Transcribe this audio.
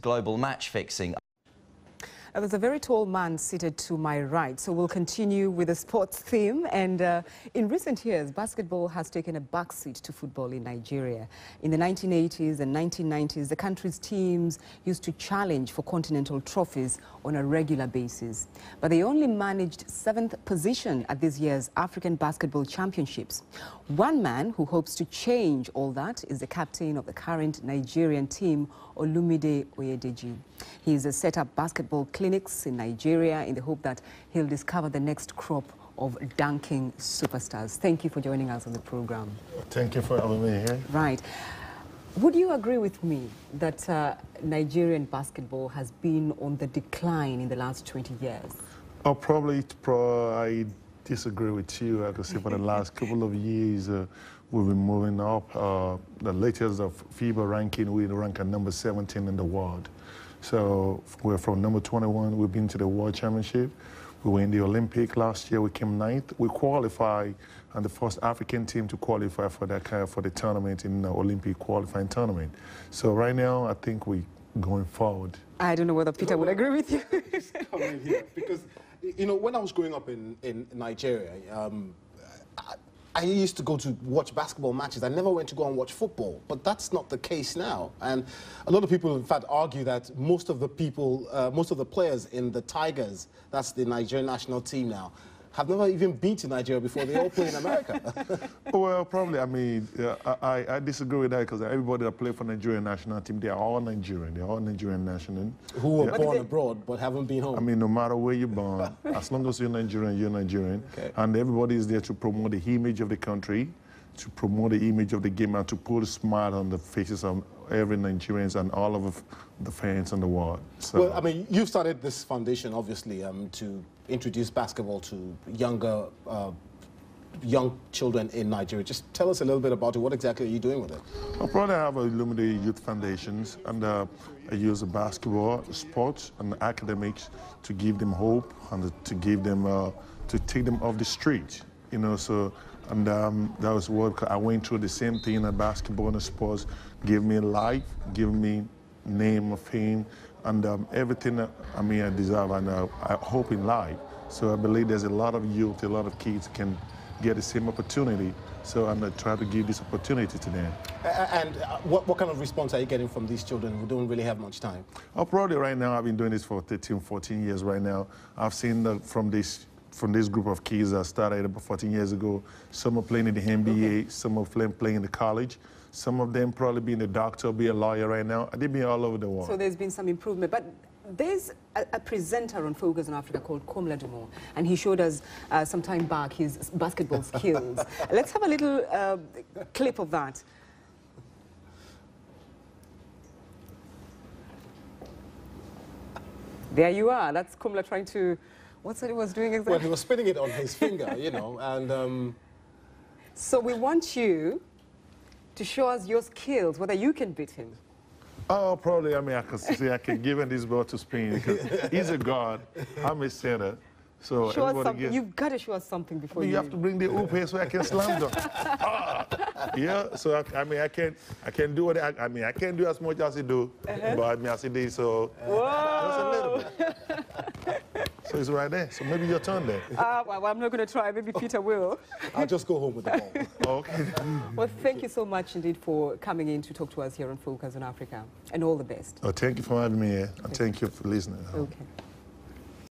global match fixing. There's a very tall man seated to my right, so we'll continue with the sports theme. And in recent years, basketball has taken a backseat to football in Nigeria. In the 1980s and 1990s, the country's teams used to challenge for continental trophies on a regular basis. But they only managed 7th position at this year's African Basketball Championships. One man who hopes to change all that is the captain of the current Nigerian team, Olumide Oyediji. He has set up basketball clinics in Nigeria in the hope that he'll discover the next crop of dunking superstars. Thank you for joining us on the program. Thank you for having me here. Right. Would you agree with me that Nigerian basketball has been on the decline in the last 20 years? Oh, I disagree with you. I can say for the last couple of years, we've been moving up. The latest of FIBA ranking, we rank at number 17 in the world. So we're from number 21, we've been to the World Championship. We were in the Olympic last year, we came 9th. We qualified, and the first African team to qualify for that for the tournament in the Olympic qualifying tournament. So right now, I think we're going forward. I don't know whether Peter would agree with you. Come in here, because, you know, when I was growing up in Nigeria, I used to go to watch basketball matches. I never went to go and watch football, but that's not the case now. And a lot of people, in fact, argue that most of the people, most of the players in the Tigers, that's the Nigerian national team now, have never even been to Nigeria before. They all play in America. Well, probably. I mean, I disagree with that, because everybody that plays for Nigerian national team, they are all Nigerian. They are all Nigerian national. Who were born abroad but haven't been home. I mean, no matter where you're born, as long as you're Nigerian, you're Nigerian. Okay. And everybody is there to promote the image of the country, to promote the image of the game, and to put a smile on the faces of every Nigerians and all of the fans in the world. So, well, I mean, you've started this foundation, obviously, to introduce basketball to younger young children in Nigeria. Just tell us a little bit about it. What exactly are you doing with it? I probably have Olumide Youth Foundations, and I use basketball, sports, and academics to give them hope and to give them to take them off the street. You know, so and that was what I went through. The same thing that basketball and sports gave me life, gave me name, fame, and everything that, I deserve, and I hope in life. So I believe there's a lot of youth, a lot of kids can get the same opportunity. So I'm going to try to give this opportunity to them. And what kind of response are you getting from these children who don't really have much time? Oh, probably right now, I've been doing this for 13, 14 years right now. I've seen that from this group of kids that started about 14 years ago. Some are playing in the NBA, okay. Some are playing in the college. Some of them probably being a doctor, be a lawyer right now. They've been all over the world. So there's been some improvement. But there's a presenter on Focus on Africa called Komla Dumont, and he showed us some time back his basketball skills. Let's have a little clip of that. There you are. That's Komla trying to... What's that he was doing exactly? Well, he was spinning it on his finger, you know, and... So we want you to show us your skills, whether you can beat him. Oh, probably, I can say I can give him this ball to spin, because he's a guard, I'm a center. So show us something. You've got to show us something before you... You have to bring the hoop here so I can slam them. Yeah, so I can do what I can't do as much as he do, but as he did, so... Just a little bit. So it's right there. So maybe your turn there. Well, I'm not going to try. Maybe Peter will. I'll just go home with the ball. Okay. Well, thank you so much indeed for coming in to talk to us here on Focus on Africa. And all the best. Oh, thank you for having me here. And thank you for listening. Okay.